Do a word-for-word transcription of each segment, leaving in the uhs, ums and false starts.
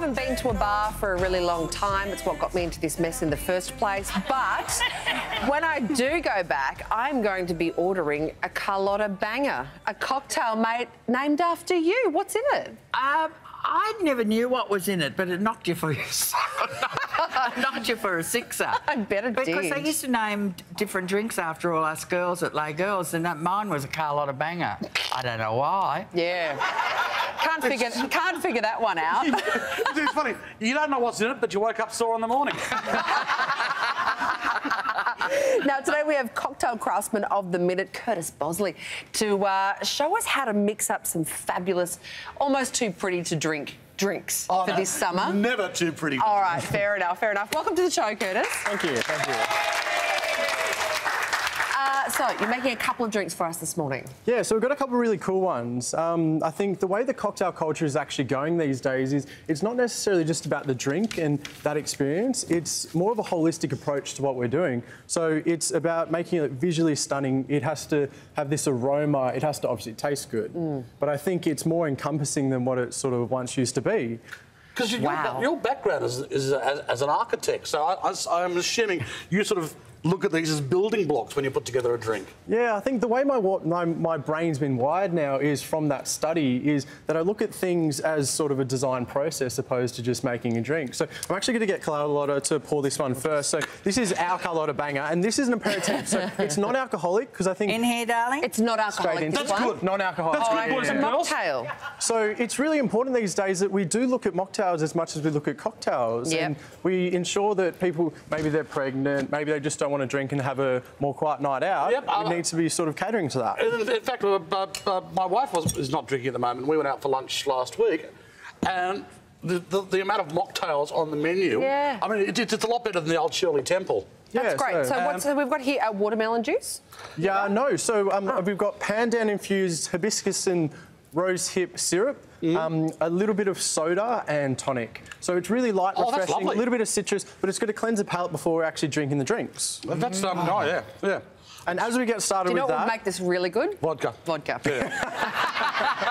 haven't been to a bar for a really long time. It's what got me into this mess in the first place. But when I do go back, I'm going to be ordering a Carlotta Banger, a cocktail mate named after you. What's in it? Um, I never knew what was in it, but it knocked you for your knocked you for a sixer. I bet it because did. Because they used to name different drinks after all us girls at Lay Girls, and that mine was a Carlotta Banger. I don't know why. Yeah. Can't figure can't figure that one out. It's funny. You don't know what's in it, but you woke up sore in the morning. Now, today we have Cocktail Craftsman of the Minute, Kurtis Bosley, to uh, show us how to mix up some fabulous, almost too pretty to drink drinks oh, for no, this summer. Never too pretty. All right, fair enough, fair enough. Welcome to the show, Kurtis. Thank you, thank you. Uh, so, you're making a couple of drinks for us this morning. Yeah, so we've got a couple of really cool ones. Um, I think the way the cocktail culture is actually going these days is it's not necessarily just about the drink and that experience. It's more of a holistic approach to what we're doing. So it's about making it visually stunning. It has to have this aroma. It has to obviously taste good. Mm. But I think it's more encompassing than what it sort of once used to be. Because wow. your, your background is, is as, as an architect, so I, I, I'm assuming you sort of look at these as building blocks when you put together a drink. Yeah, I think the way my, my, my brain's been wired now is from that study is that I look at things as sort of a design process opposed to just making a drink. So I'm actually going to get Carlotta to pour this one first. So this is our Carlotta Banger, and this is an aperitif, so it's non-alcoholic because I think... In here, darling? It's not alcoholic. That's good. Non-alcoholic. That's good, boys and girls. So it's really important these days that we do look at mocktails as much as we look at cocktails. Yep. And we ensure that people, maybe they're pregnant, maybe they just don't want to drink and have a more quiet night out, yep, it needs to be sort of catering to that. In fact, uh, uh, my wife was, is not drinking at the moment. We went out for lunch last week and the, the, the amount of mocktails on the menu, yeah. I mean, it, it's a lot better than the old Shirley Temple. That's yeah, great. So, so um, what's so we've got here? Our watermelon juice? Yeah, yeah. no. So um, oh. we've got pandan-infused hibiscus and rose hip syrup, mm. um, a little bit of soda and tonic. So it's really light, oh, refreshing, a little bit of citrus, but it's going to cleanse the palate before we're actually drinking the drinks. Mm. That's um, oh. oh yeah, yeah. And as we get started with that... Do you know what would make this really good? Vodka. Vodka. Yeah.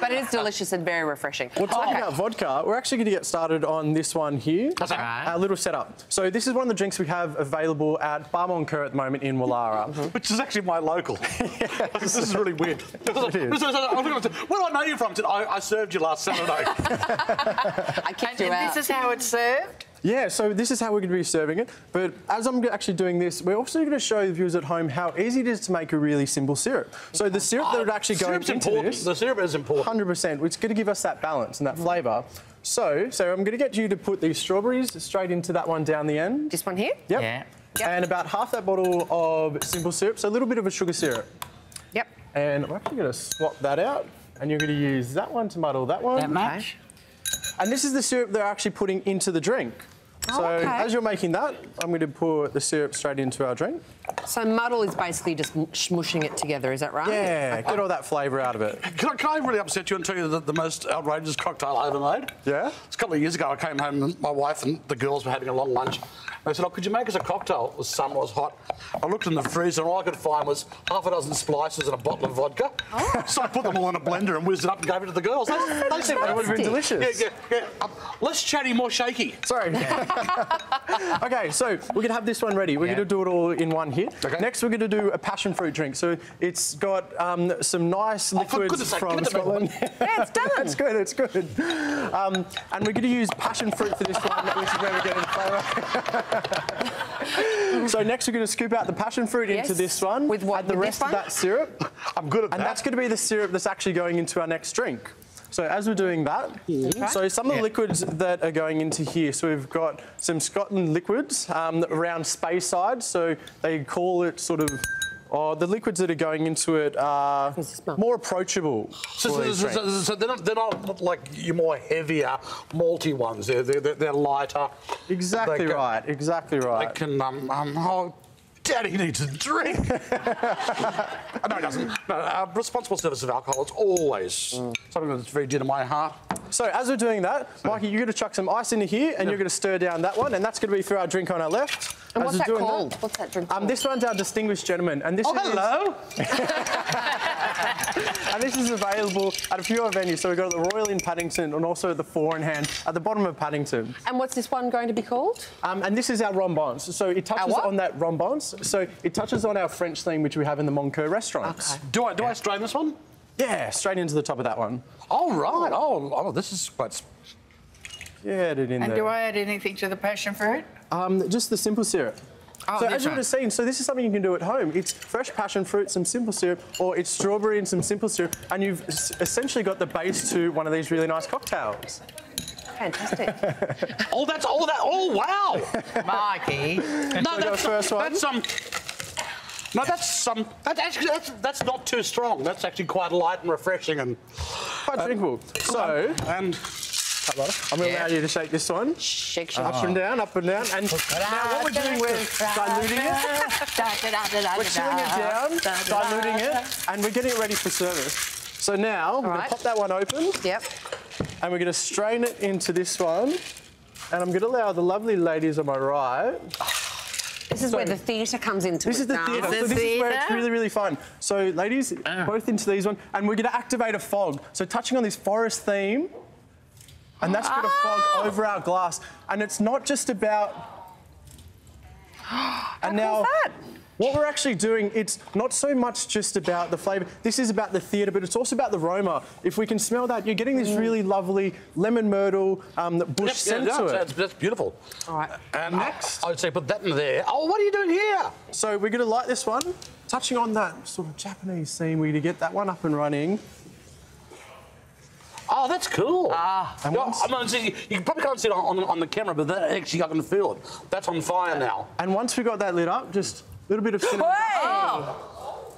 But it is delicious and very refreshing. Well, talking okay. about vodka, we're actually going to get started on this one here. That's all right. Our little setup. So this is one of the drinks we have available at Bar Moncur at the moment in Wallara. Mm-hmm. Which is actually my local. Yes. This is really weird. It is. Where do I know you from? I, I served you last Saturday. I kicked you out. This is how it's served? Yeah, so this is how we're going to be serving it. But as I'm actually doing this, we're also going to show the viewers at home how easy it is to make a really simple syrup. So the syrup that would actually go into this... The syrup is important. one hundred percent. It's going to give us that balance and that flavour. So, so I'm going to get you to put these strawberries straight into that one down the end. This one here? Yep. Yeah. Yep. And about half that bottle of simple syrup, so a little bit of a sugar syrup. Yep. And I'm actually going to swap that out. And you're going to use that one to muddle that one. That much. And this is the syrup they're actually putting into the drink. So oh, okay. as you're making that, I'm going to pour the syrup straight into our drink. So muddle is basically just smushing it together, is that right? Yeah, get all that flavour out of it. Can I, can I really upset you and tell you the, the most outrageous cocktail I ever made? Yeah? It's a couple of years ago, I came home and my wife and the girls were having a long lunch. They said, oh, could you make us a cocktail? The sun was hot. I looked in the freezer and all I could find was half a dozen splices and a bottle of vodka. Oh. So I put them all in a blender and whizzed it up and gave it to the girls. They, they said that would have been delicious. Yeah, yeah, yeah. Um, less chatty, more shaky. Sorry. Okay, so we're going to have this one ready. We're yeah. going to do it all in one hit. Okay. Next, we're going to do a passion fruit drink. So it's got um, some nice liquids oh, sake, from it Scotland. Yeah, it's done. It's good, it's good. Um, and we're going to use passion fruit for this one, which is where we get in flavour. So next, we're going to scoop out the passion fruit yes. into this one. With what? Add the with rest of that syrup. I'm good at and that. And that's going to be the syrup that's actually going into our next drink. So as we're doing that, okay. so some of the yeah. liquids that are going into here, so we've got some Scotland liquids um, around Speyside, so they call it sort of, oh, the liquids that are going into it are more approachable. So, so, so, so, so they're, not, they're not like your more heavier, malty ones, they're, they're, they're lighter. Exactly they right, can, exactly right. They can, um, um, oh, Daddy needs a drink. No, he doesn't. No, uh, responsible service of alcohol, it's always mm. something that's very dear to my heart. So as we're doing that, Mikey, you're going to chuck some ice into here and yep. you're going to stir down that one, and that's going to be for our drink on our left. And as what's that doing called? That, what's that drink um, called? This one's our Distinguished Gentleman. And this oh, is hello! And this is available at a few other venues. So we've got at the Royal in Paddington and also the Four in Hand at the bottom of Paddington. And what's this one going to be called? Um, and this is our Rombance. So it touches on that Rombance. So it touches on our French theme, which we have in the Moncur restaurants. Okay. Do I do yeah. I strain this one? Yeah, straight into the top of that one. All right. Oh, oh this is quite. Yeah, add it in and there. And do I add anything to the passion fruit? Um, just the simple syrup. Oh, so as you would have seen, so this is something you can do at home. It's fresh passion fruit, some simple syrup, or it's strawberry and some simple syrup, and you've essentially got the base to one of these really nice cocktails. Fantastic. Oh, that's all that. Oh, wow. Mikey. No, that's the first one. That's some. Um, no, that's some. That's actually that's that's not too strong. That's actually quite light and refreshing and quite um, drinkable. So and. I'm going to yeah. allow you to shake this one. Shake, shake. Up oh. and down, up and down. And now what we're doing, we're diluting it. We're chilling it down, diluting it, and we're getting it ready for service. So now All we're right. going to pop that one open. Yep. And we're going to strain it into this one. And I'm going to allow the lovely ladies on my right. This is so, where the theatre comes into this it. This is the theatre, the so this theater? is where it's really, really fun. So ladies, uh. both into these one, and we're going to activate a fog. So touching on this forest theme. And that's going to fog over our glass. And it's not just about... And now, that? what we're actually doing, it's not so much just about the flavour. This is about the theatre, but it's also about the aroma. If we can smell that, you're getting this really lovely lemon myrtle um, bush yep, scent yeah, no, to it. That's, that's beautiful. All right. And next. I would say put that in there. Oh, what are you doing here? So we're going to light this one. Touching on that sort of Japanese scene, we're going to get that one up and running. Oh, that's cool. Ah, and well, I mean, see, you probably can't see it on, on, on the camera, but that actually I can feel it. That's on fire now. And once we got that lit up, just a little bit of cinnamon. Oh.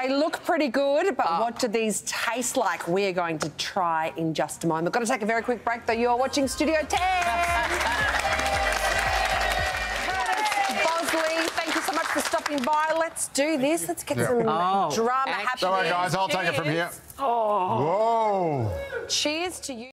They look pretty good, but oh. what do these taste like? We're going to try in just a moment. We've got to take a very quick break, though. You're watching Studio ten. Kurtis Bosley, thank you so much for stopping by. Let's do this. Let's get yeah. some oh. drama happening. All right, guys, I'll Cheers. take it from here. Oh. Whoa. Cheers to you.